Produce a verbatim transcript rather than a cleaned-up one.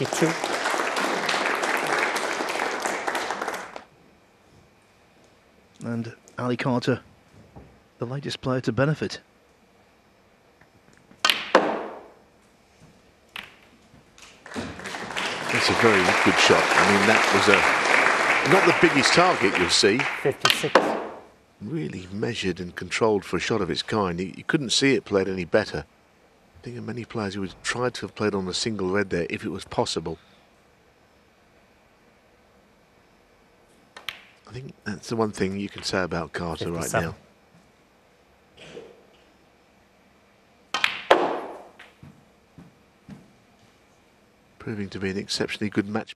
nineteen fifty-two. And Ali Carter, the latest player to benefit. That's a very good shot. I mean, that was a not the biggest target you'll see. fifty-six. Really measured and controlled for a shot of its kind. You, you couldn't see it played any better. I think of many players who would have tried to have played on a single red there if it was possible. I think that's the one thing you can say about Carter right now. Proving to be an exceptionally good match.